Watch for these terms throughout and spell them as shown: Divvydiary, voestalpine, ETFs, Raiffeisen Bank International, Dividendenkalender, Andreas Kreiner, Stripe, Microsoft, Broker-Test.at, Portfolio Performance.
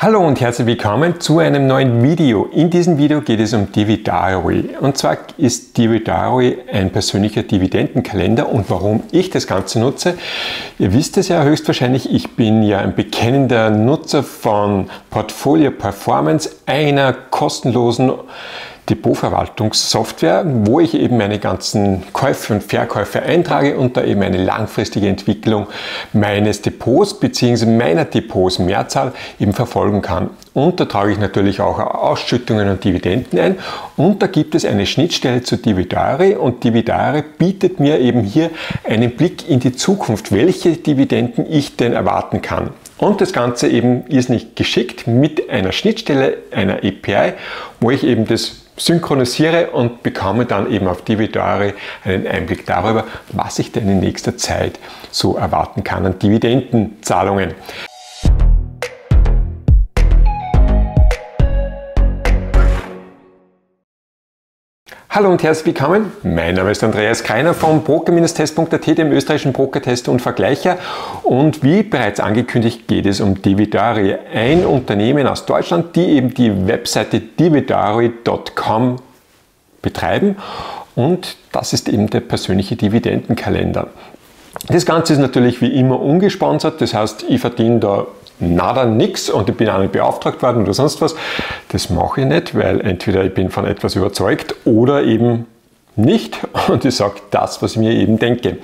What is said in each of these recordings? Hallo und herzlich willkommen zu einem neuen Video. In diesem Video geht es um Divvydiary. Und zwar ist Divvydiary ein persönlicher Dividendenkalender und warum ich das Ganze nutze. Ihr wisst es ja höchstwahrscheinlich, ich bin ja ein bekennender Nutzer von Portfolio Performance, einer kostenlosen Depotverwaltungssoftware, wo ich eben meine ganzen Käufe und Verkäufe eintrage und da eben eine langfristige Entwicklung meines Depots bzw. meiner Depots Mehrzahl eben verfolgen kann. Und da trage ich natürlich auch Ausschüttungen und Dividenden ein und da gibt es eine Schnittstelle zu Divvydiary und Divvydiary bietet mir eben hier einen Blick in die Zukunft, welche Dividenden ich denn erwarten kann. Und das Ganze eben ist nicht geschickt mit einer Schnittstelle, einer API, wo ich eben das synchronisiere und bekomme dann eben auf Divvydiary einen Einblick darüber, was ich denn in nächster Zeit so erwarten kann an Dividendenzahlungen. Hallo und herzlich willkommen, mein Name ist Andreas Kreiner von Broker-Test.at, dem österreichischen Broker-Test und Vergleicher, und wie bereits angekündigt geht es um Divvydiary, ein Unternehmen aus Deutschland, die eben die Webseite divvydiary.com betreiben und das ist eben der persönliche Dividendenkalender. Das Ganze ist natürlich wie immer ungesponsert, das heißt, ich verdiene da nada, nix und ich bin auch nicht beauftragt worden oder sonst was. Das mache ich nicht, weil entweder ich bin von etwas überzeugt oder eben nicht und ich sage das, was ich mir eben denke.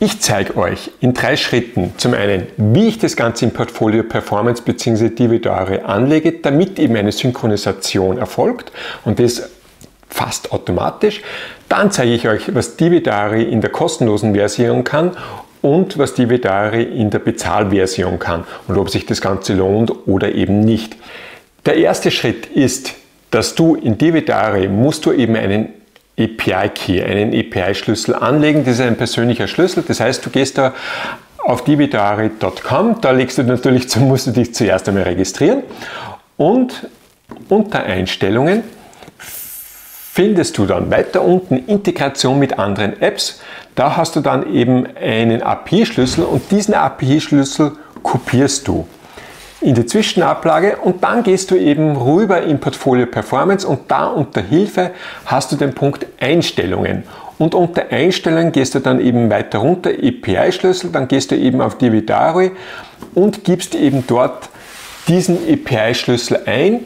Ich zeige euch in 3 Schritten zum einen, wie ich das Ganze im Portfolio Performance bzw. Divvydiary anlege, damit eben eine Synchronisation erfolgt und das fast automatisch. Dann zeige ich euch, was Divvydiary in der kostenlosen Version kann und was Divvydiary in der Bezahlversion kann und ob sich das Ganze lohnt oder eben nicht. Der erste Schritt ist, dass du in Divvydiary musst du eben einen API-Key, einen API-Schlüssel anlegen. Das ist ein persönlicher Schlüssel, das heißt, du gehst da auf divvydiary.com, da legst du natürlich, musst du dich zuerst einmal registrieren und unter Einstellungen findest du dann weiter unten Integration mit anderen Apps. Da hast du dann eben einen API-Schlüssel und diesen API-Schlüssel kopierst du in die Zwischenablage und dann gehst du eben rüber in Portfolio Performance und da unter Hilfe hast du den Punkt Einstellungen. Und unter Einstellungen gehst du dann eben weiter runter, API-Schlüssel, dann gehst du eben auf Divvydiary und gibst eben dort diesen API-Schlüssel ein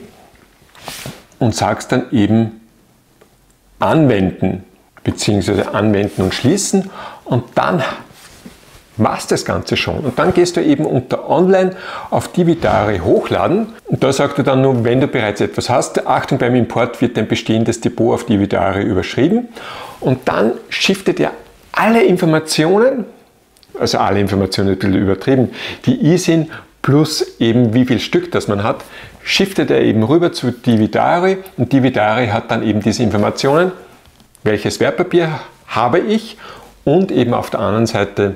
und sagst dann eben Anwenden bzw. anwenden und schließen und dann machst das Ganze schon und dann gehst du eben unter Online auf Divvydiary hochladen und da sagt er dann nur, wenn du bereits etwas hast, Achtung, beim Import wird dein bestehendes Depot auf Divvydiary überschrieben und dann shiftet er alle Informationen, also alle Informationen ein bisschen übertrieben, die i sind, plus eben wie viel Stück das man hat, shiftet er eben rüber zu Divvydiary und Divvydiary hat dann eben diese Informationen, welches Wertpapier habe ich und eben auf der anderen Seite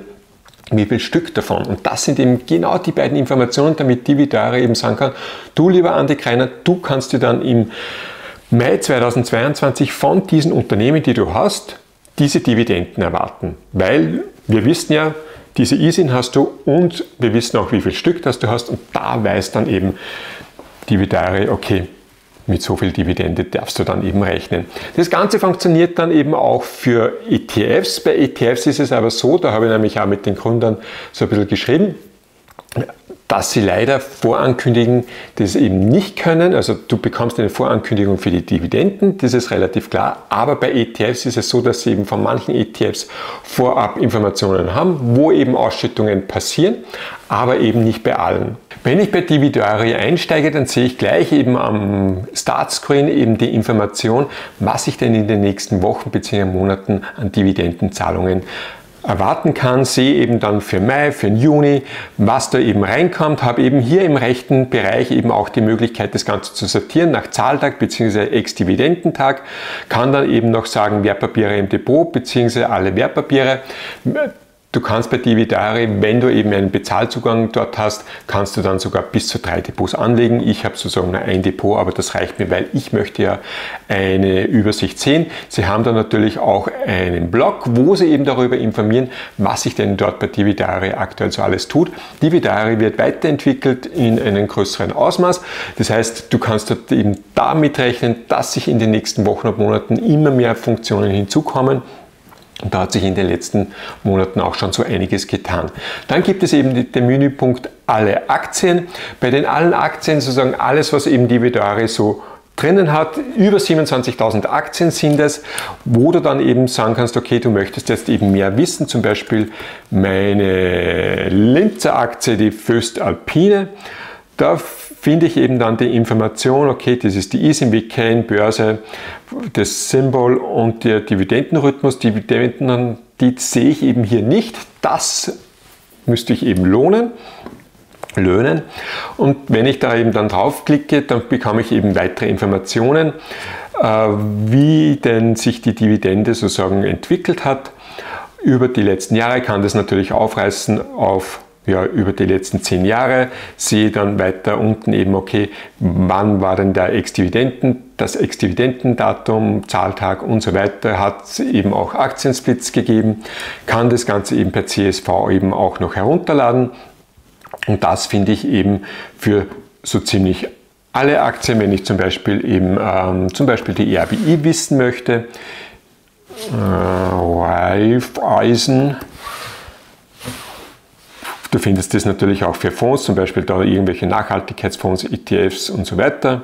wie viel Stück davon. Und das sind eben genau die beiden Informationen, damit Divvydiary eben sagen kann, du lieber Andi Kreiner, du kannst dir dann im Mai 2022 von diesen Unternehmen, die du hast, diese Dividenden erwarten, weil wir wissen ja, diese ISIN hast du und wir wissen auch, wie viel Stück das du hast und da weiß dann eben Divvydiary, okay, mit so viel Dividende darfst du dann eben rechnen. Das Ganze funktioniert dann eben auch für ETFs. Bei ETFs ist es aber so, da habe ich nämlich auch mit den Gründern so ein bisschen geschrieben, dass sie leider vorankündigen, das eben nicht können. Also du bekommst eine Vorankündigung für die Dividenden, das ist relativ klar. Aber bei ETFs ist es so, dass sie eben von manchen ETFs vorab Informationen haben, wo eben Ausschüttungen passieren, aber eben nicht bei allen. Wenn ich bei Divvydiary einsteige, dann sehe ich gleich eben am Startscreen eben die Information, was ich denn in den nächsten Wochen bzw. Monaten an Dividendenzahlungen erwarten kann, sehe eben dann für Mai, für den Juni, was da eben reinkommt, habe eben hier im rechten Bereich eben auch die Möglichkeit, das Ganze zu sortieren nach Zahltag bzw. Ex-Dividendentag, kann dann eben noch sagen Wertpapiere im Depot bzw. alle Wertpapiere, Du kannst bei Divvydiary, wenn du eben einen Bezahlzugang dort hast, kannst du dann sogar bis zu 3 Depots anlegen. Ich habe sozusagen nur ein Depot, aber das reicht mir, weil ich möchte ja eine Übersicht sehen. Sie haben dann natürlich auch einen Blog, wo sie eben darüber informieren, was sich denn dort bei Divvydiary aktuell so alles tut. Divvydiary wird weiterentwickelt in einem größeren Ausmaß. Das heißt, du kannst dort eben damit rechnen, dass sich in den nächsten Wochen und Monaten immer mehr Funktionen hinzukommen. Und da hat sich in den letzten Monaten auch schon so einiges getan. Dann gibt es eben den Menüpunkt Alle Aktien. Bei den allen Aktien sozusagen alles, was eben Divvydiary so drinnen hat. Über 27.000 Aktien sind es, wo du dann eben sagen kannst, okay, du möchtest jetzt eben mehr wissen. Zum Beispiel meine Linzer Aktie, die voestalpine. Da finde ich eben dann die Information, okay, das ist die ISIN, WKN, Börse, das Symbol und der Dividendenrhythmus. Dividenden, die sehe ich eben hier nicht. Das müsste ich eben löhnen. Und wenn ich da eben dann draufklicke, dann bekomme ich eben weitere Informationen, wie denn sich die Dividende sozusagen entwickelt hat. Über die letzten Jahre kann das natürlich aufreißen auf über die letzten 10 Jahre, sehe dann weiter unten eben, okay, wann war denn der Ex-Dividendendatum, Zahltag und so weiter, hat es eben auch Aktiensplits gegeben, kann das Ganze eben per CSV eben auch noch herunterladen und das finde ich eben für so ziemlich alle Aktien, wenn ich zum Beispiel eben die RBI wissen möchte, Raiffeisen. Du findest das natürlich auch für Fonds, zum Beispiel da irgendwelche Nachhaltigkeitsfonds, ETFs und so weiter.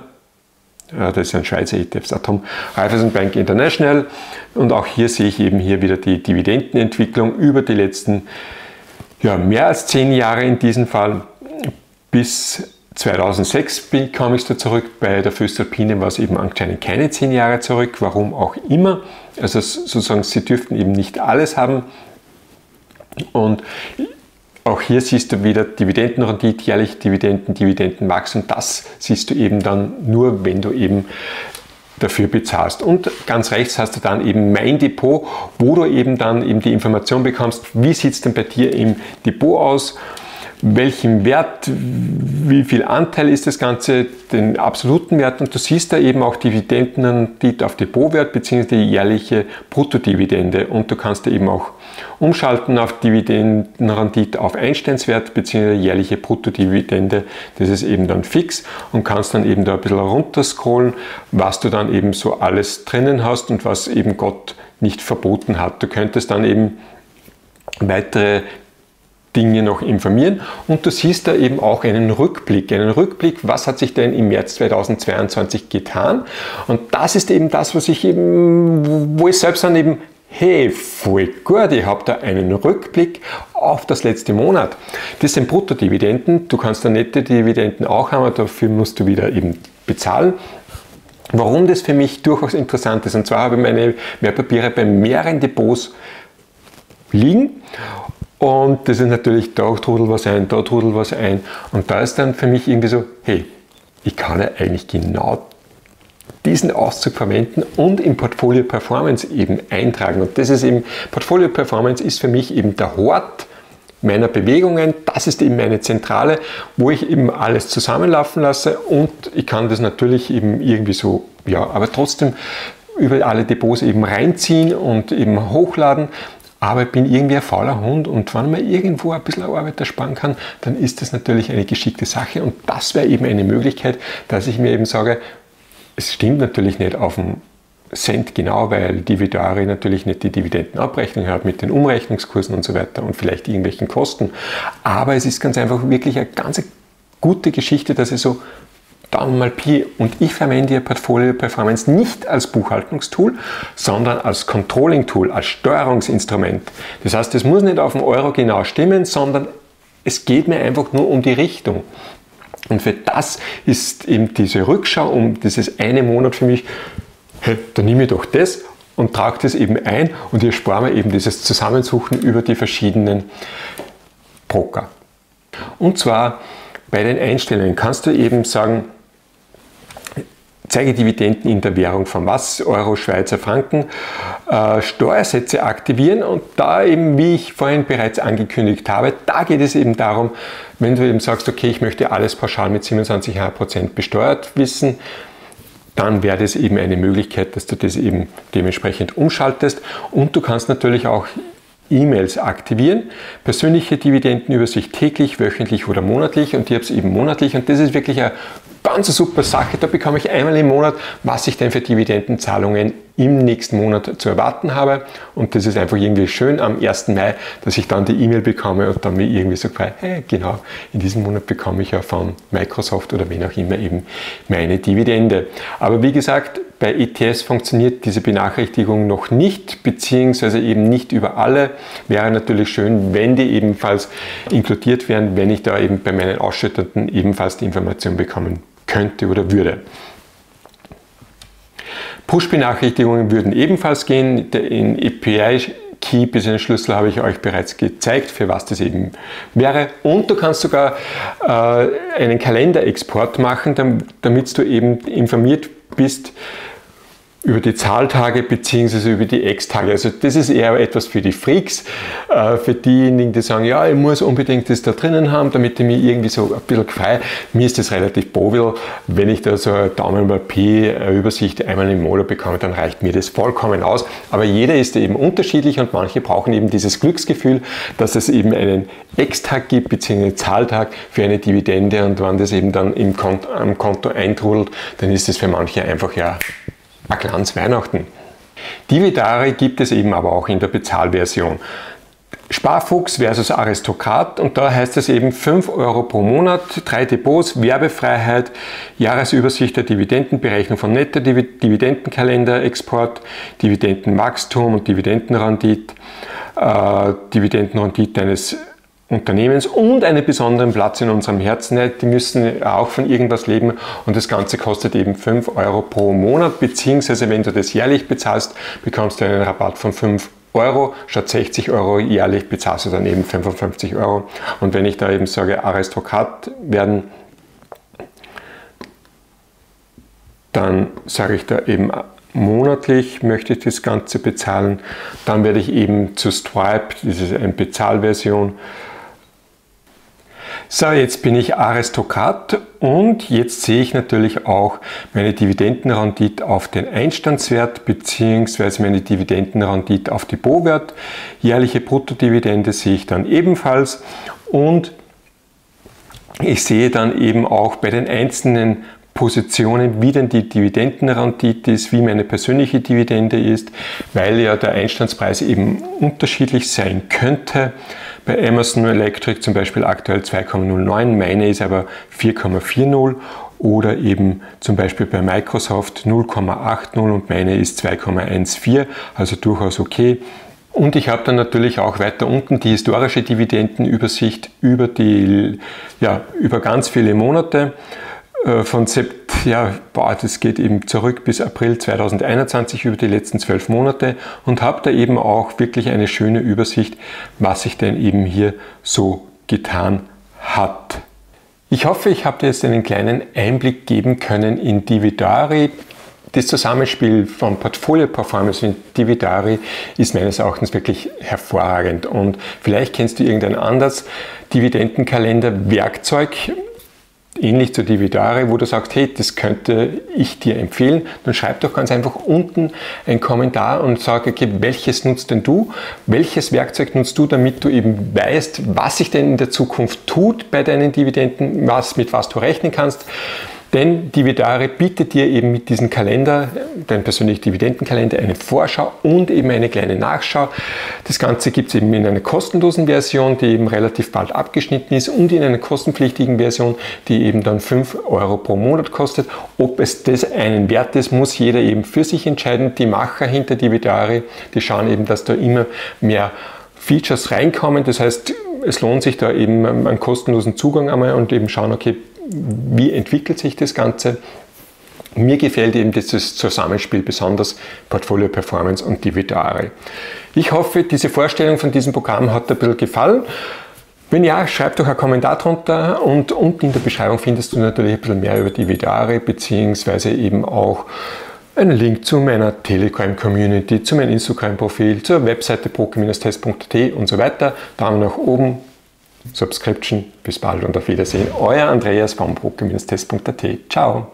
Das ist ein Schweizer ETFs, Atom, Raiffeisen Bank International. Und auch hier sehe ich eben hier wieder die Dividendenentwicklung über die letzten, mehr als 10 Jahre in diesem Fall. Bis 2006 kam ich da zurück. Bei der voestalpine war es eben anscheinend keine 10 Jahre zurück, warum auch immer. Also sozusagen, sie dürften eben nicht alles haben. Und auch hier siehst du wieder Dividendenrendite, jährlich Dividenden, Dividendenwachstum. Das siehst du eben dann nur, wenn du eben dafür bezahlst. Und ganz rechts hast du dann eben mein Depot, wo du eben dann eben die Information bekommst, wie sieht es denn bei dir im Depot aus, welchen Wert, wie viel Anteil ist das Ganze, den absoluten Wert. Und du siehst da eben auch Dividendenrendite auf Depotwert bzw. die jährliche Bruttodividende. Und du kannst da eben auch umschalten auf Dividendenrendite auf Einsteinswert bzw. jährliche Bruttodividende, das ist eben dann fix und kannst dann eben da ein bisschen runter scrollen, was du dann eben so alles drinnen hast und was eben Gott nicht verboten hat. Du könntest dann eben weitere Dinge noch informieren und du siehst da eben auch einen Rückblick, was hat sich denn im März 2022 getan und das ist eben das, was ich eben, wo ich selbst dann eben, hey, voll gut, ich habe da einen Rückblick auf das letzte Monat. Das sind Bruttodividenden, du kannst da nette Dividenden auch haben, aber dafür musst du wieder eben bezahlen. Warum das für mich durchaus interessant ist, und zwar habe ich meine Wertpapiere bei mehreren Depots liegen. Und das ist natürlich, da trudelt was ein, da trudelt was ein. Und da ist dann für mich irgendwie so, hey, ich kann ja eigentlich genau diesen Auszug verwenden und im Portfolio Performance eben eintragen. Und das ist eben, Portfolio Performance ist für mich eben der Hort meiner Bewegungen. Das ist eben meine Zentrale, wo ich eben alles zusammenlaufen lasse. Und ich kann das natürlich eben irgendwie so, aber trotzdem über alle Depots eben reinziehen und eben hochladen. Aber ich bin irgendwie ein fauler Hund und wenn man irgendwo ein bisschen Arbeit ersparen kann, dann ist das natürlich eine geschickte Sache und das wäre eben eine Möglichkeit, dass ich mir eben sage, es stimmt natürlich nicht auf den Cent genau, weil Divvydiary natürlich nicht die Dividendenabrechnung hat mit den Umrechnungskursen und so weiter und vielleicht irgendwelchen Kosten, aber es ist ganz einfach wirklich eine ganz gute Geschichte, dass ich so Daumen mal Pi und ich verwende ja Portfolio Performance nicht als Buchhaltungstool, sondern als Controlling-Tool, als Steuerungsinstrument. Das heißt, es muss nicht auf den Euro genau stimmen, sondern es geht mir einfach nur um die Richtung. Und für das ist eben diese Rückschau um dieses eine Monat für mich, hey, dann nehme ich doch das und trage das eben ein und hier sparen wir eben dieses Zusammensuchen über die verschiedenen Broker. Und zwar bei den Einstellungen kannst du eben sagen, Zeigedividenden in der Währung von was? Euro, Schweizer Franken, Steuersätze aktivieren. Und da eben, wie ich vorhin bereits angekündigt habe, da geht es eben darum, wenn du eben sagst, okay, ich möchte alles pauschal mit 27,5% besteuert wissen, dann wäre das eben eine Möglichkeit, dass du das eben dementsprechend umschaltest. Und du kannst natürlich auch E-Mails aktivieren, persönliche Dividendenübersicht täglich, wöchentlich oder monatlich, und ich habe es eben monatlich, und das ist wirklich eine ganz super Sache. Da bekomme ich einmal im Monat, was ich denn für Dividendenzahlungen im nächsten Monat zu erwarten habe, und das ist einfach irgendwie schön am 1. Mai, dass ich dann die E-Mail bekomme und dann mir irgendwie so frei, hey, genau, in diesem Monat bekomme ich ja von Microsoft oder wen auch immer eben meine Dividende. Aber wie gesagt, bei ETFs funktioniert diese Benachrichtigung noch nicht, beziehungsweise eben nicht über alle. Wäre natürlich schön, wenn die ebenfalls inkludiert wären, wenn ich da eben bei meinen Ausschüttenden ebenfalls die Information bekommen könnte oder würde. Push-Benachrichtigungen würden ebenfalls gehen. In API-Key Business Schlüssel habe ich euch bereits gezeigt, für was das eben wäre. Und du kannst sogar einen Kalenderexport machen, damit du eben informiert bist über die Zahltage bzw. über die Ex-Tage. Also das ist eher etwas für die Freaks, für diejenigen, die sagen, ja, ich muss unbedingt das da drinnen haben, damit ich mich irgendwie so ein bisschen gefreut. Mir ist das relativ bobil, wenn ich da so eine Daumen-P-Übersicht einmal im Monat bekomme, dann reicht mir das vollkommen aus. Aber jeder ist eben unterschiedlich und manche brauchen eben dieses Glücksgefühl, dass es eben einen Ex-Tag gibt bzw. Zahltag für eine Dividende, und wenn das eben dann am Konto eintrudelt, dann ist das für manche einfach ja ein kleines Weihnachten. Divvydiary gibt es eben aber auch in der Bezahlversion. Sparfuchs versus Aristokrat, und da heißt es eben 5 Euro pro Monat, 3 Depots, Werbefreiheit, Jahresübersicht der Dividendenberechnung von Netto, Dividendenkalender, Export, Dividendenwachstum und Dividendenrendite, Dividendenrendite eines Unternehmens und einen besonderen Platz in unserem Herzen. Die müssen auch von irgendwas leben, und das Ganze kostet eben 5 Euro pro Monat, beziehungsweise wenn du das jährlich bezahlst, bekommst du einen Rabatt von 5 Euro. Statt 60 Euro jährlich bezahlst du dann eben 55 Euro. Und wenn ich da eben sage, Aristokrat werden, dann sage ich da eben monatlich möchte ich das Ganze bezahlen. Dann werde ich eben zu Stripe, das ist eine Bezahlversion. So, jetzt bin ich Aristokrat, und jetzt sehe ich natürlich auch meine Dividendenrendite auf den Einstandswert bzw. meine Dividendenrendite auf Depotwert. Jährliche Bruttodividende sehe ich dann ebenfalls, und ich sehe dann eben auch bei den einzelnen Positionen, wie denn die Dividendenrendite ist, wie meine persönliche Dividende ist, weil ja der Einstandspreis eben unterschiedlich sein könnte. Bei Amazon Electric zum Beispiel aktuell 2,09, meine ist aber 4,40, oder eben zum Beispiel bei Microsoft 0,80 und meine ist 2,14, also durchaus okay. Und ich habe dann natürlich auch weiter unten die historische Dividendenübersicht über die, ja, über ganz viele Monate. Von das geht eben zurück bis April 2021 über die letzten 12 Monate, und habe da eben auch wirklich eine schöne Übersicht, was ich denn eben hier so getan hat. Ich hoffe, ich habe dir jetzt einen kleinen Einblick geben können in Divvydiary. Das Zusammenspiel von Portfolio Performance und Divvydiary ist meines Erachtens wirklich hervorragend, und vielleicht kennst du irgendein anderes Dividendenkalender-Werkzeug, ähnlich zu Divvydiary, wo du sagst, hey, das könnte ich dir empfehlen, dann schreib doch ganz einfach unten einen Kommentar und sag, okay, welches nutzt denn du? Welches Werkzeug nutzt du, damit du eben weißt, was sich denn in der Zukunft tut bei deinen Dividenden, mit was du rechnen kannst? Denn Divvydiary bietet dir eben mit diesem Kalender, dein persönlichen Dividendenkalender, eine Vorschau und eben eine kleine Nachschau. Das Ganze gibt es eben in einer kostenlosen Version, die eben relativ bald abgeschnitten ist, und in einer kostenpflichtigen Version, die eben dann 5 Euro pro Monat kostet. Ob es das einen Wert ist, muss jeder eben für sich entscheiden. Die Macher hinter Divvydiary, die schauen eben, dass da immer mehr Features reinkommen. Das heißt, es lohnt sich da eben einen kostenlosen Zugang einmal und eben schauen, okay, wie entwickelt sich das Ganze? Mir gefällt eben dieses Zusammenspiel besonders, Portfolio Performance und Divvydiary. Ich hoffe, diese Vorstellung von diesem Programm hat dir ein bisschen gefallen. Wenn ja, schreib doch einen Kommentar drunter und unten in der Beschreibung findest du natürlich ein bisschen mehr über Divvydiary beziehungsweise eben auch einen Link zu meiner Telegram-Community, zu meinem Instagram-Profil, zur Webseite broker-test.at und so weiter. Daumen nach oben, Subscription, bis bald und auf Wiedersehen. Euer Andreas von broker-test.at. Ciao!